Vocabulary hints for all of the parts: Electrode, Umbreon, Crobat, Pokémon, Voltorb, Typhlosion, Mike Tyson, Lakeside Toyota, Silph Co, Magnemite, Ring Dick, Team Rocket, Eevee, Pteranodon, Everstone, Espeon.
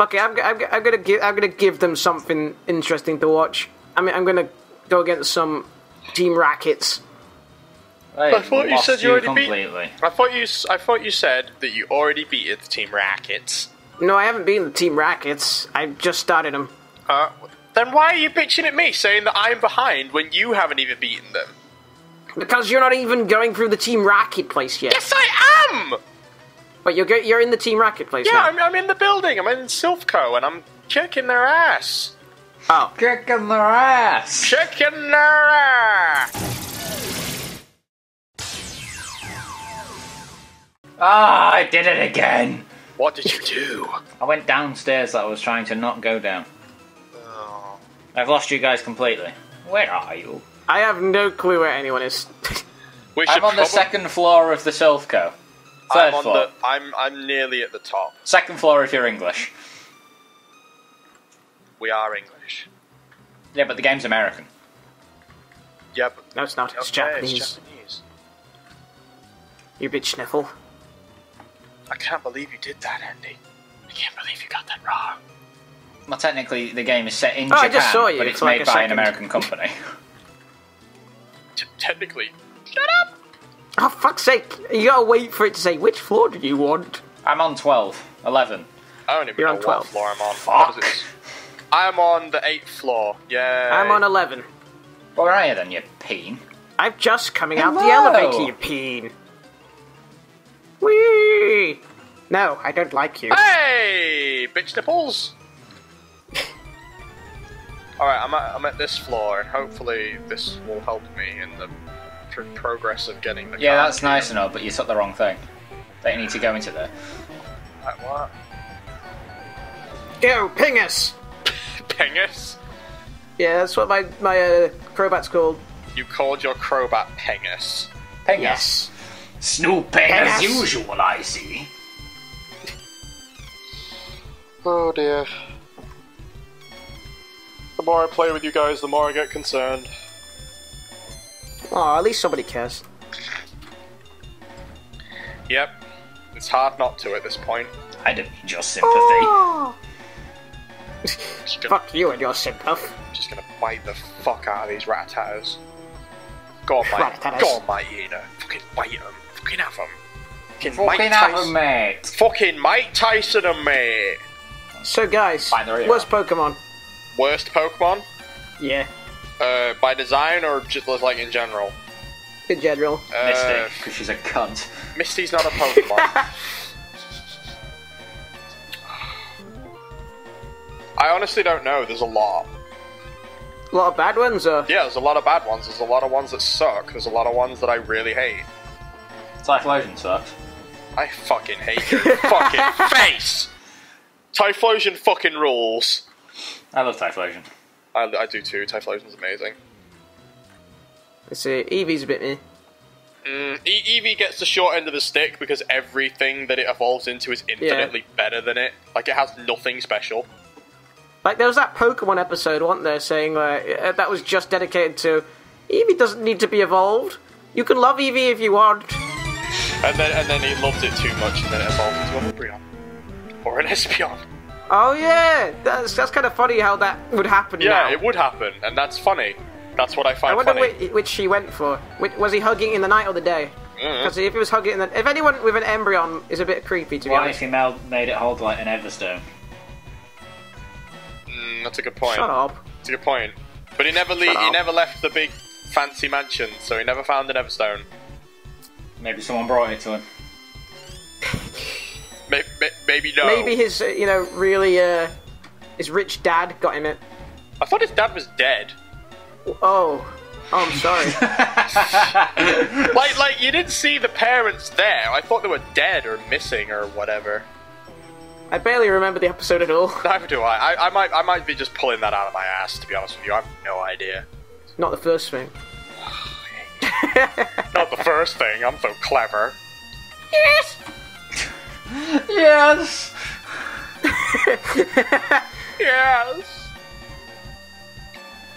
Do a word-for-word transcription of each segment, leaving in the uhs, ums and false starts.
Okay, I'm, I'm, I'm gonna give I'm gonna give them something interesting to watch. I mean, I'm gonna go against some Team Rockets. Wait, I thought you said you already completely. beat. I thought you I thought you said that you already beat the Team Rockets. No, I haven't beaten the Team Rockets. I just started them. Uh, then why are you bitching at me, saying that I'm behind when you haven't even beaten them? Because you're not even going through the Team Rocket place yet. Yes, I am. But you're you're in the Team Rocket place yeah, now. Yeah, I'm, I'm in the building. I'm in Silph Co, and I'm kicking their ass. Oh, kicking their ass. Kicking their ass. Ah, oh, I did it again. What did you do? I went downstairs that I was trying to not go down. Oh. I've lost you guys completely. Where are you? I have no clue where anyone is. we I'm on the second floor of the Silph Co. Third I'm floor. The, I'm, I'm nearly at the top. Second floor if you're English. We are English. Yeah, but the game's American. Yeah, but... No, it's not. It's okay, Japanese. It's Japanese. You bitch sniffle. I can't believe you did that, Andy. I can't believe you got that wrong. Well, technically, the game is set in oh, Japan, I just saw you but it's made like by an American company. T technically. Shut up! Oh, fuck's sake. You gotta wait for it to say, which floor do you want? I'm on twelve. eleven. I don't even You're know on twelve. What floor I'm on. Fuck. I'm on the eighth floor. Yeah. I'm on eleven. Well, where are you then, you peen? I'm just coming Hello. out the elevator, you peen. Whee! No, I don't like you. Hey! Bitch nipples! Alright, I'm at, I'm at this floor, and hopefully this will help me in the... progress of getting the yeah, card that's here. Nice and all, but you took the wrong thing. They need to go into there. Like what? Yo, ping us! Ping us? Yeah, that's what my, my uh, Crobat's called. You called your Crobat Pengus. Pengus? Yes. Snooping as usual, I see. Oh dear. The more I play with you guys, the more I get concerned. Oh, at least somebody cares. Yep. It's hard not to at this point. I don't need your sympathy. Oh. Gonna, fuck you and your sympathy. I'm just gonna bite the fuck out of these rat-a-tatters. Go on, mate. Go on, mate, you know. Fucking bite them. Fucking have them. Fucking, fucking have them, mate. Fucking Mike Tyson and mate. So, guys, worst Pokemon. Worst Pokemon? Yeah. Uh, by design or just like in general? In general. Uh, Misty, because she's a cunt. Misty's not a Pokemon. I honestly don't know. There's a lot. A lot of bad ones? Or? Yeah, there's a lot of bad ones. There's a lot of ones that suck. There's a lot of ones that I really hate. Typhlosion sucks. I fucking hate your fucking face! Typhlosion fucking rules. I love Typhlosion. I, I do too. Typhlosion's amazing. Let's see. Eevee's a bit me. Mm, e Eevee gets the short end of the stick because everything that it evolves into is infinitely yeah. better than it. Like, it has nothing special. Like, there was that Pokemon episode, wasn't there, saying uh, that was just dedicated to Eevee doesn't need to be evolved. You can love Eevee if you want. And then, and then he loved it too much and then it evolved into an Umbreon. Or an Espeon. Oh yeah, that's that's kind of funny how that would happen. Yeah, now. It would happen, and that's funny. That's what I find. I wonder funny. Which, which he went for. Which, was he hugging in the night or the day? Because mm-hmm. if he was hugging, in the, if anyone with an Umbreon is a bit creepy to be Why honest. Why if he mel made it hold like an Everstone? Mm, that's a good point. Shut up. That's a good point. But he never le he never left the big fancy mansion, so he never found an Everstone. Maybe someone brought it to him. Maybe, maybe no. Maybe his, you know, really, uh, his rich dad got him it. I thought his dad was dead. Oh, oh, I'm sorry. like, like you didn't see the parents there. I thought they were dead or missing or whatever. I barely remember the episode at all. Neither do I. I, I might, I might be just pulling that out of my ass. To be honest with you, I have no idea. Not the first thing. Not the first thing. I'm so clever. Yes. Yes! Yes! Uh, I,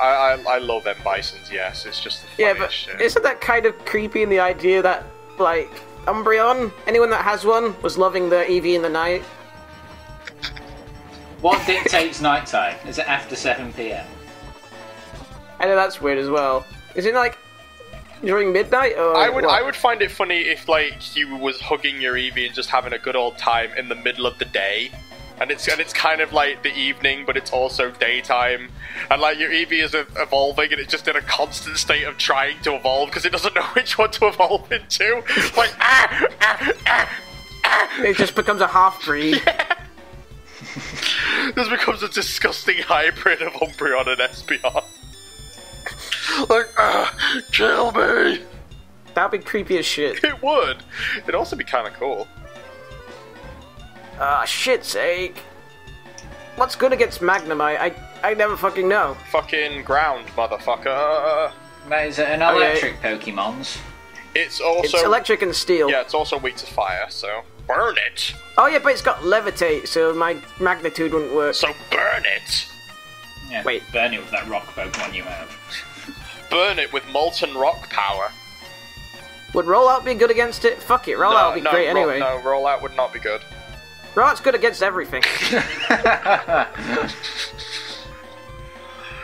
I I love them bisons, yes. It's just the funniest yeah, but shit. Isn't that kind of creepy in the idea that, like, Umbreon, anyone that has one, was loving their Eevee in the night? What dictates nighttime? Is it after seven p m? I know that's weird as well. Is it like during midnight? Or I would what? I would find it funny if like you was hugging your Eevee and just having a good old time in the middle of the day, and it's and it's kind of like the evening, but it's also daytime, and like your Eevee is evolving and it's just in a constant state of trying to evolve because it doesn't know which one to evolve into. It's like ah, ah, ah, ah. It just becomes a half breed. Yeah. This becomes a disgusting hybrid of Umbreon and Espeon. Like, ah, kill me! That'd be creepy as shit. It would. It'd also be kind of cool. Ah, uh, shit's sake. What's good against Magnemite? I, I never fucking know. Fucking ground, motherfucker. That is an electric okay. Pokemons. It's also... It's electric and steel. Yeah, it's also weak to fire, so... Burn it! Oh yeah, but it's got levitate, so my magnitude wouldn't work. So burn it! Yeah, wait, burn it with that rock Pokemon you have. Burn it with molten rock power. Would Rollout be good against it? Fuck it, Rollout no, would be no, great anyway. No, Rollout would not be good. Rollout's good against everything.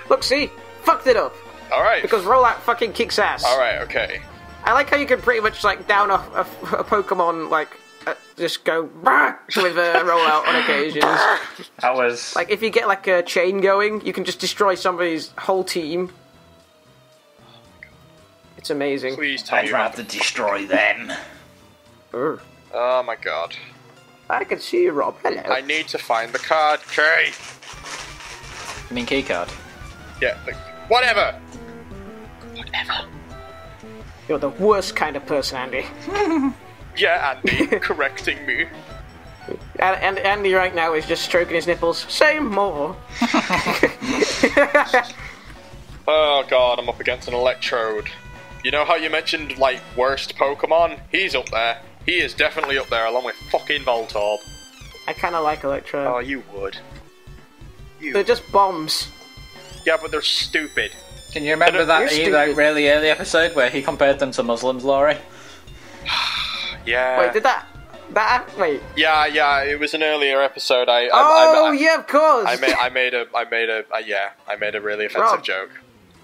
Look, see? Fucked it up. Alright. Because Rollout fucking kicks ass. Alright, okay. I like how you can pretty much, like, down a, a, a Pokemon, like, uh, just go bah! With a Rollout on occasions. That was... Like, if you get, like, a chain going, you can just destroy somebody's whole team. It's amazing. Please tell I'd rather them. destroy them. Oh. Oh my god. I can see you, Rob. Hello. I need to find the card key. You mean key card? Yeah. Like, whatever. Whatever. You're the worst kind of person, Andy. Yeah, Andy. Correcting me. And, and Andy right now is just stroking his nipples. Say more. Oh god, I'm up against an Electrode. You know how you mentioned, like, worst Pokemon? He's up there. He is definitely up there, along with fucking Voltorb. I kinda like Electrode. Oh, you would. You. They're just bombs. Yeah, but they're stupid. Can you remember that e like, really early episode where he compared them to Muslims, Laurie? Yeah. Wait, did that... That... Wait. Yeah, yeah, it was an earlier episode. I. I oh, I, I, yeah, of course! I made, I made a... I made a... Uh, yeah, I made a really offensive Rob. joke.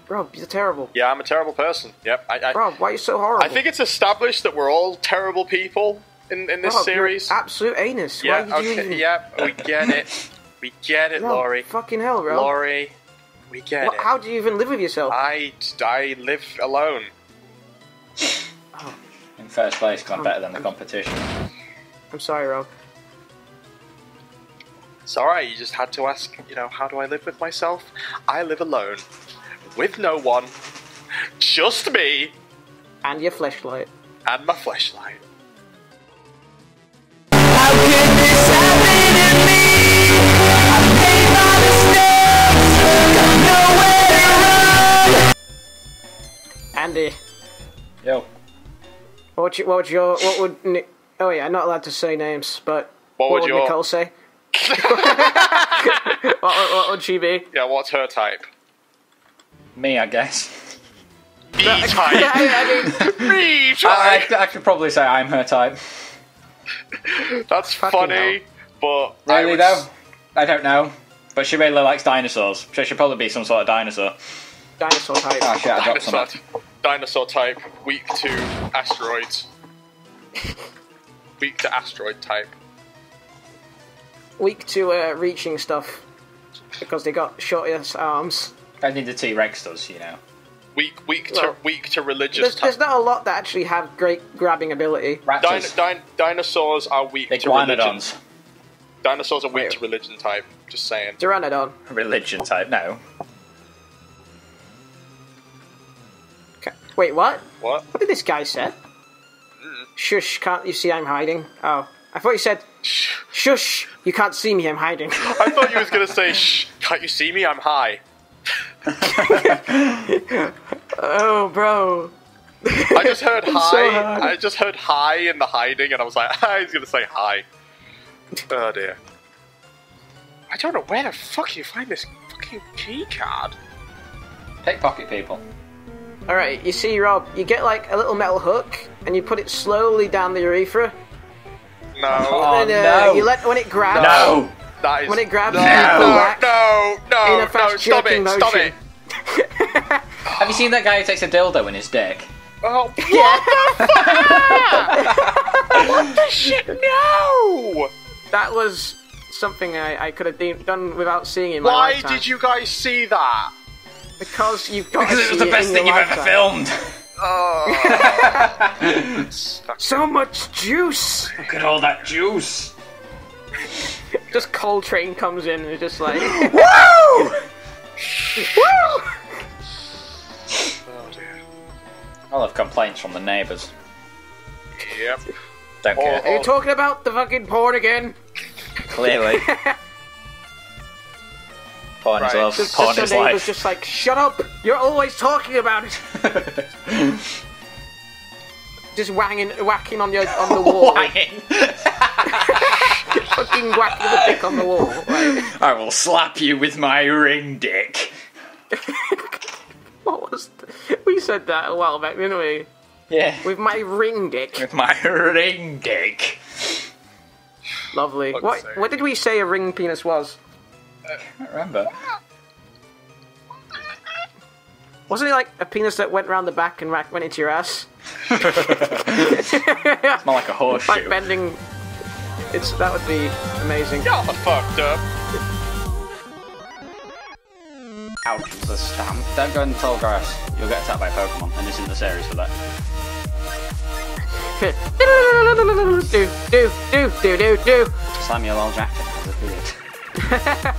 Rob, you're terrible. Yeah, I'm a terrible person. Yep. I, I, Rob, why are you so horrible? I think it's established that we're all terrible people in, in this Rob, series. You're an absolute anus. Yeah, why are you okay, doing... yeah, we get it. We get it, Rob, Laurie. Fucking hell, Rob. Laurie, we get what, it. How do you even live with yourself? I, I live alone. Oh. In first place, gone oh, better than the competition. I'm sorry, Rob. It's alright, you just had to ask, you know, how do I live with myself? I live alone. With no one, just me, and your fleshlight, and my fleshlight. How could this happen to me? I made my mistakes, got nowhere to run. Andy, yo, what would you, what would your, what would Nick? Oh yeah, I'm not allowed to say names, but what, what would, would Nicole say? what, what would she be? Yeah, what's her type? Me, I guess. Me type. I, I mean, me type. I, I, I could probably say I'm her type. That's funny, hell. but really I though, I don't know. But she really likes dinosaurs. She should probably be some sort of dinosaur. Dinosaur type. Oh shit! I dropped something. Dinosaur type, weak to asteroids. Weak to asteroid type. Weak to uh, reaching stuff because they got short-ass arms. I think the T-Rex does, you know. Weak, weak to, well, weak to religious. There's, there's not a lot that actually have great grabbing ability. Din din dinosaurs are weak They're to religion. Dinosaurs are weak Wait. to religion type. Just saying. Pteranodon. Religion type? No. Okay. Wait, what? What? What did this guy say? Mm. Shush! Can't you see I'm hiding? Oh, I thought you said. Shush! You can't see me. I'm hiding. I thought you was gonna say. Shh! Can't you see me? I'm high. Oh, bro! I just heard hi. So I just heard hi in the hiding, and I was like, ah, "He's gonna say hi." Oh dear! I don't know where the fuck you find this fucking key card. Pickpocket people. All right, you see, Rob, you get like a little metal hook, and you put it slowly down the urethra. No, and then, uh, oh, no. You let when it grabs. No. That is when it grabs no, you back no, no, in a fast no, stop it, motion. Stop it. Have you seen that guy who takes a dildo in his dick? Oh, what yeah. the fuck? What the shit? No! That was something I, I could have done without seeing in my Why lifetime. Why did you guys see that? Because you've got Because to it was see the best thing you've lifetime. ever filmed. Oh. So much juice! Look at all that juice. Just Coltrane comes in and is just like, woo! Woo! I'll have complaints from the neighbours. Yep. Don't care. Are you talking about the fucking porn again? Clearly. Porn right. is love. Just, porn just is life. Just like, shut up! You're always talking about it. Just whanging, whacking on your on the wall. Whacking. Fucking whacking the dick on the wall. Right. I will slap you with my ring dick. What was th we said that a while back, didn't we? Yeah. With my ring dick. With my ring dick. Lovely. Fuck's what sake. What did we say a ring penis was? I can't remember. Wasn't it like a penis that went round the back and went into your ass? It's more like a horseshoe. Back bending. It's that would be amazing. Y'all are fucked up. Ouch, the stamp. Don't go in the tall grass. You'll get attacked by Pokemon, and it's in the series for that. do, do, do, do, do, do. Slam your little jacket.